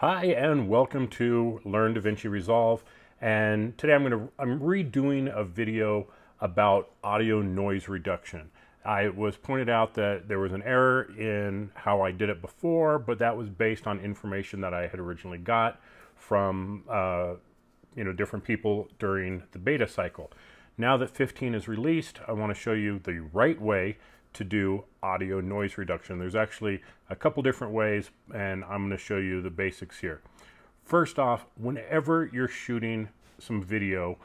Hi and welcome to Learn DaVinci Resolve, and today I'm redoing a video about audio noise reduction. It was pointed out that there was an error in how I did it before, but that was based on information that I had originally got from different people during the beta cycle. Now that 15 is released, I want to show you the right way to do audio noise reduction. There's actually a couple different ways, and I'm going to show you the basics here. First off, whenever you're shooting some video,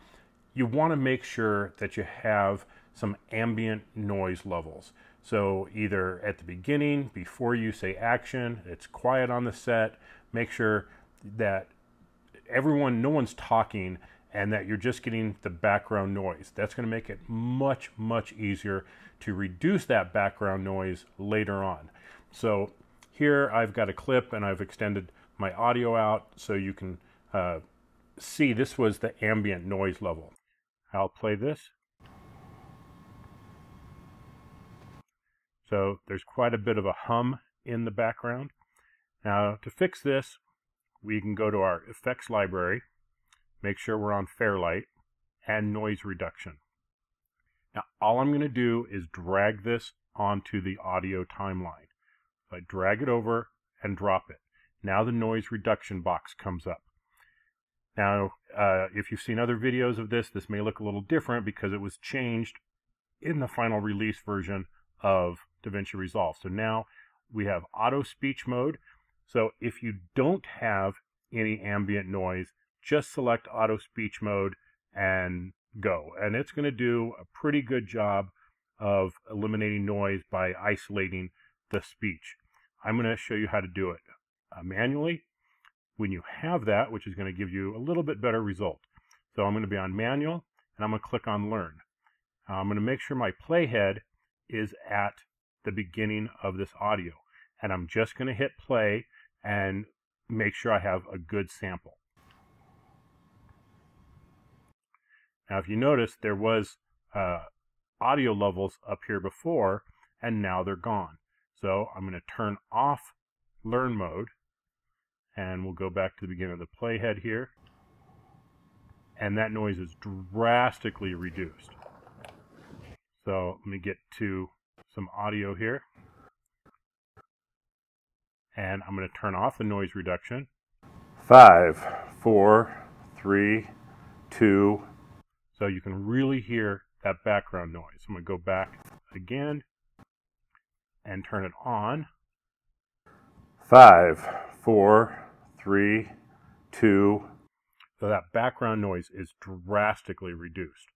you want to make sure that you have some ambient noise levels. So either at the beginning, before you say action, it's quiet on the set, make sure that no one's talking and that you're just getting the background noise. That's going to make it much, much easier to reduce that background noise later on. So here I've got a clip and I've extended my audio out so you can see this was the ambient noise level. I'll play this. So there's quite a bit of a hum in the background. Now to fix this, we can go to our effects library. Make sure we're on Fairlight and noise reduction. Now all I'm going to do is drag this onto the audio timeline. So I drag it over and drop it. Now the noise reduction box comes up. Now if you've seen other videos of this, this may look a little different because it was changed in the final release version of DaVinci Resolve. So now we have auto speech mode. So if you don't have any ambient noise, just select auto speech mode and go. And it's going to do a pretty good job of eliminating noise by isolating the speech. I'm going to show you how to do it manually when you have that, which is going to give you a little bit better result. So I'm going to be on manual and I'm going to click on learn. I'm going to make sure my playhead is at the beginning of this audio. And I'm just going to hit play and make sure I have a good sample. Now, if you notice, there was audio levels up here before, and now they're gone. So I'm going to turn off learn mode, and we'll go back to the beginning of the playhead here. And that noise is drastically reduced. So let me get to some audio here. And I'm going to turn off the noise reduction. 5, 4, 3, 2, so you can really hear that background noise. I'm going to go back again and turn it on. 5, 4, 3, 2. So that background noise is drastically reduced.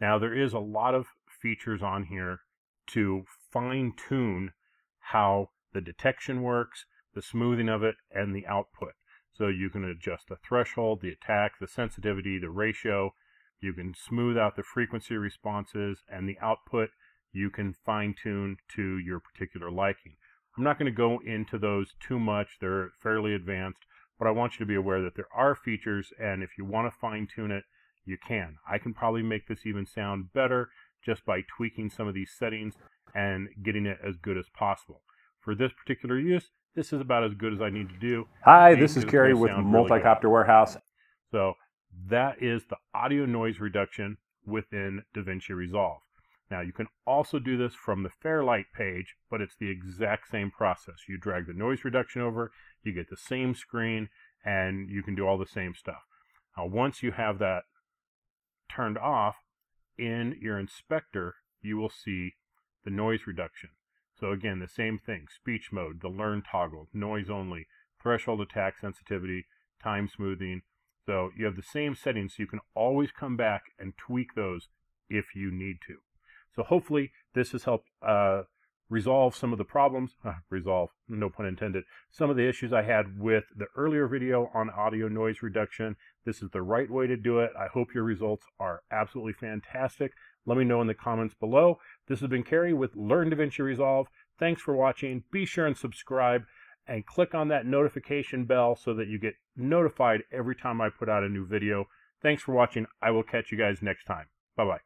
Now there is a lot of features on here to fine-tune how the detection works, the smoothing of it, and the output. So you can adjust the threshold, the attack, the sensitivity, the ratio. You can smooth out the frequency responses, and the output you can fine-tune to your particular liking. I'm not going to go into those too much. They're fairly advanced, but I want you to be aware that there are features, and if you want to fine-tune it, you can. I can probably make this even sound better just by tweaking some of these settings and getting it as good as possible. For this particular use, this is about as good as I need to do. Hi, this is Kerry with Multicopter Warehouse. So that is the audio noise reduction within DaVinci Resolve. Now you can also do this from the Fairlight page, but it's the exact same process. You drag the noise reduction over, you get the same screen, and you can do all the same stuff. Now once you have that turned off, in your inspector, you will see the noise reduction. So again, the same thing, speech mode, the learn toggle, noise only, threshold attack sensitivity, time smoothing. So you have the same settings, so you can always come back and tweak those if you need to. So hopefully this has helped resolve some of the problems, resolve, no pun intended, some of the issues I had with the earlier video on audio noise reduction. This is the right way to do it. I hope your results are absolutely fantastic. Let me know in the comments below. This has been Kerry with Learn DaVinci Resolve. Thanks for watching. Be sure and subscribe and click on that notification bell so that you get notified every time I put out a new video. Thanks for watching. I will catch you guys next time. Bye-bye.